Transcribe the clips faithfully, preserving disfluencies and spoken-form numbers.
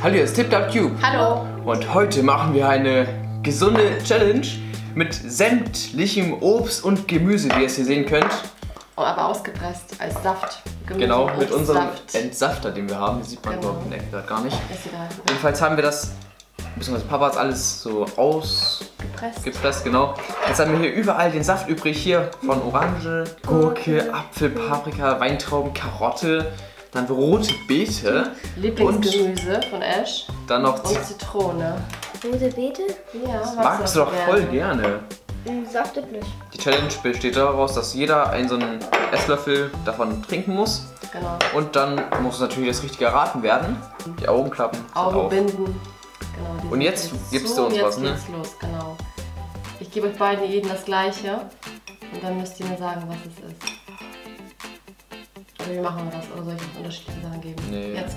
Hallo, hier ist TipTapTube. Hallo. Und heute machen wir eine gesunde Challenge mit sämtlichem Obst und Gemüse, wie ihr es hier sehen könnt. Oh, aber ausgepresst als Saft. Gemüse, genau, Obst, mit unserem Saft. Entsafter, den wir haben. Das sieht man überhaupt genau. Ne, gar nicht. Ist egal. Jedenfalls haben wir das, beziehungsweise Papa hat alles so ausgepresst. Gepresst, genau. Jetzt haben wir hier überall den Saft übrig. Hier von Orange, Gurke, Apfel, Paprika, Weintrauben, Karotte. Dann rote Beete. Lieblingsgemüse von Ash. Dann noch und Zitrone. Rote Beete? Ja, das magst du doch voll gerne. Saftet nicht. Die Challenge besteht daraus, dass jeder einen so einen Esslöffel davon trinken muss. Genau. Und dann muss natürlich das Richtige erraten werden. Die Augenklappen. Augen binden. Genau. Und jetzt gibst du uns was, ne? Jetzt geht's los, genau. Ich gebe euch beiden jedem das Gleiche. Und dann müsst ihr mir sagen, was es ist. Wie machen wir das? Oder soll ich uns unterschiedliche Sachen geben? Nee. Jetzt.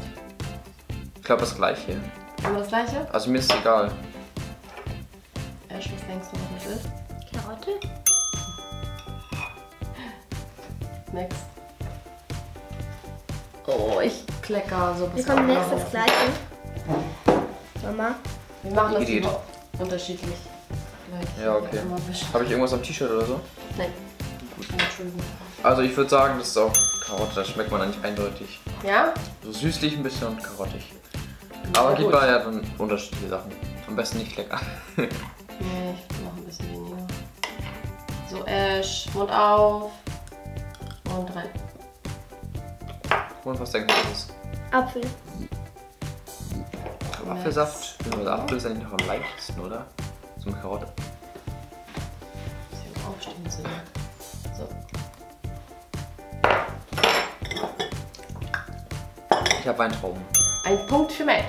Ich glaube das Gleiche. Haben wir das Gleiche? Also mir ist es egal. Ash, was denkst du, was das ist? Karotte? Nix. Oh, ich klecker so ein bisschen. Wir kommen nächstes das Gleiche. Mama? Wir machen das immer unterschiedlich. Vielleicht ja, okay. Habe ich irgendwas am T-Shirt oder so? Nein. Gut. Entschuldigung. Also ich würde sagen, das ist auch Karotte, das schmeckt man eigentlich eindeutig. Ja? So süßlich ein bisschen und karottig. Ja, aber gibt man ja dann unterschiedliche Sachen. Am besten nicht lecker. Nee, ich mache ein bisschen weniger. So, Ash, Mund auf. Mund rein. Und was denkst du das? Apfel. Aber Apfelsaft. Oder Apfel ist eigentlich noch am leichtesten, oder? So eine Karotte. Bisschen aufstehen zu sehen. So. Ich habe Weintrauben. Ein Punkt für Max.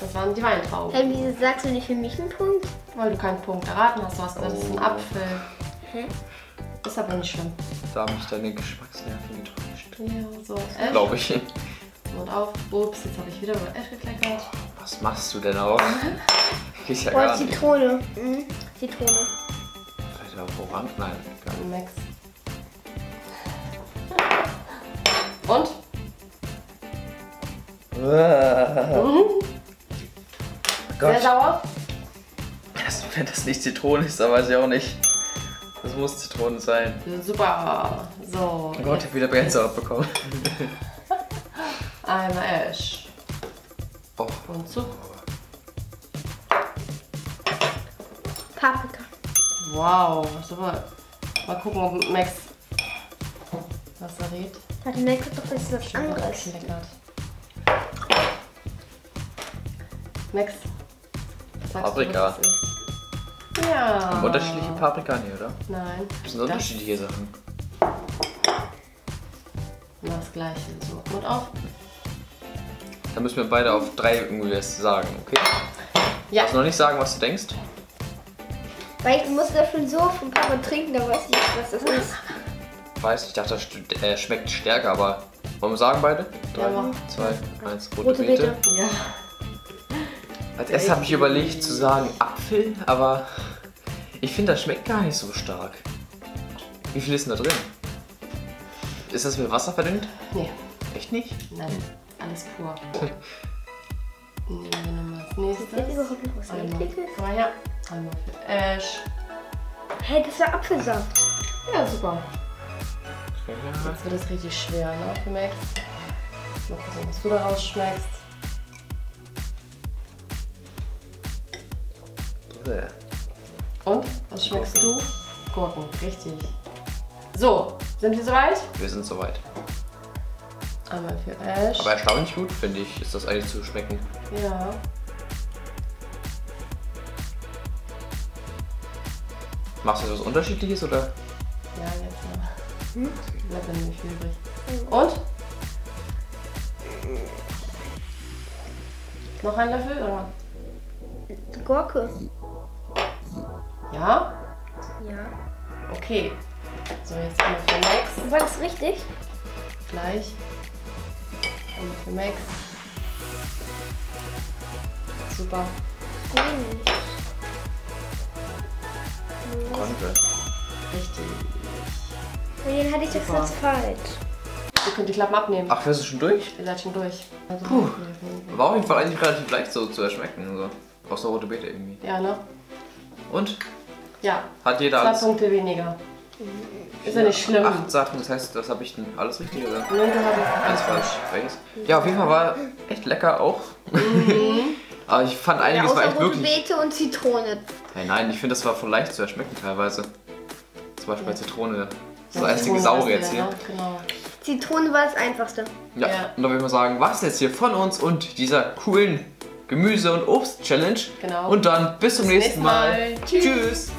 Das waren die Weintrauben. Hey, wieso sagst du nicht für mich einen Punkt? Weil du keinen Punkt erraten hast. Du hast das ist ein Apfel. Hä? Ist aber nicht schlimm. Da haben mich deine Geschmacksnerven getäuscht. Ja, so. Glaube ich. Und auf. Ups, jetzt habe ich wieder über Äpfel gekleckert. Was machst du denn auch? Ich ja gar nicht. Zitrone. Mhm. Zitrone. Vielleicht auch Orange? Nein, gar nicht. Max. Und? Wow. Mhm. Sehr sauer. Also, wenn das nicht Zitrone ist, dann weiß ich auch nicht. Das muss Zitrone sein. Super. So. Oh Gott, ich hab wieder Brennsäure abbekommen. Einmal Ash. Oh. Und Zucker. Paprika. Wow, super. Mal gucken, ob Max was er redet. Warte, Max hat doch jetzt was anderes. Max, Paprika. Du, was ist? Ja. Unterschiedliche Paprika, nee, oder? Nein. Das sind das unterschiedliche Sachen. Immer das Gleiche. So, Mund auf. Dann müssen wir beide auf drei irgendwie was sagen, okay? Ja. Kannst du noch nicht sagen, was du denkst? Weil ich muss ja schon so von Papa trinken, da weiß ich nicht, was das ist. Ich weiß, ich dachte, das äh, schmeckt stärker, aber wollen wir sagen beide? Drei, ja, zwei, eins, rote, rote Beete. Beete. Ja. Als erstes habe ich überlegt zu sagen Apfel, aber ich finde, das schmeckt gar nicht so stark. Wie viel ist denn da drin? Ist das mit Wasser verdünnt? Nee. Echt nicht? Nein, alles pur. Nehmen wir nochmal als nächstes. Ist überhaupt noch was entwickelt? Komm mal her. Einmal für Ash. Hey, das ist ja Apfelsaft. Ja, super. Jetzt wird es richtig schwer, ne? Für Max. Mal gucken, was du da rausschmeckst. Und? Was schmeckst Gurken. du? Gurken, richtig. So, sind wir soweit? Wir sind soweit. Einmal für Ash. Aber erstaunlich gut, finde ich, ist das eigentlich zu schmecken. Ja. Machst du etwas Unterschiedliches, oder? Ja, jetzt mal. Hm? Bleibt dann nicht viel übrig. Und? Noch ein Löffel, oder? Gurke. Ja? Ja. Okay. So, jetzt haben wir für Max. Du sagst richtig? Gleich. Haben wir für Max. Super. Konnte. Richtig. Den hatte ich jetzt ganz falsch. Ihr könnt die Klappen abnehmen. Ach, wir sind schon durch? Ihr seid schon durch. Also Puh. War auf jeden Fall eigentlich relativ leicht so zu erschmecken. So. Aus der rote Beete irgendwie. Ja, ne? Und? Ja. Hat jeder Zwei alles? Punkte weniger. Ist ja nicht schlimm. Acht Sachen, das heißt, das habe ich denn alles richtig oder? Nein, du hast alles falsch. Welches? Ja, auf jeden Fall war echt lecker auch. Mhm. Aber ich fand einiges ja, war echt wirklich. Rote Beete und Zitrone. Nein, nein, ich finde, das war voll leicht zu erschmecken teilweise. Zum Beispiel bei ja. Zitrone. Das ja, einzige saure jetzt hier. Ja, genau. Zitrone war das einfachste. Ja, ja. Und dann würde ich mal sagen, was jetzt hier von uns und dieser coolen Gemüse- und Obst-Challenge. Genau. Und dann bis zum bis nächsten Mal. Mal. Tschüss. Tschüss.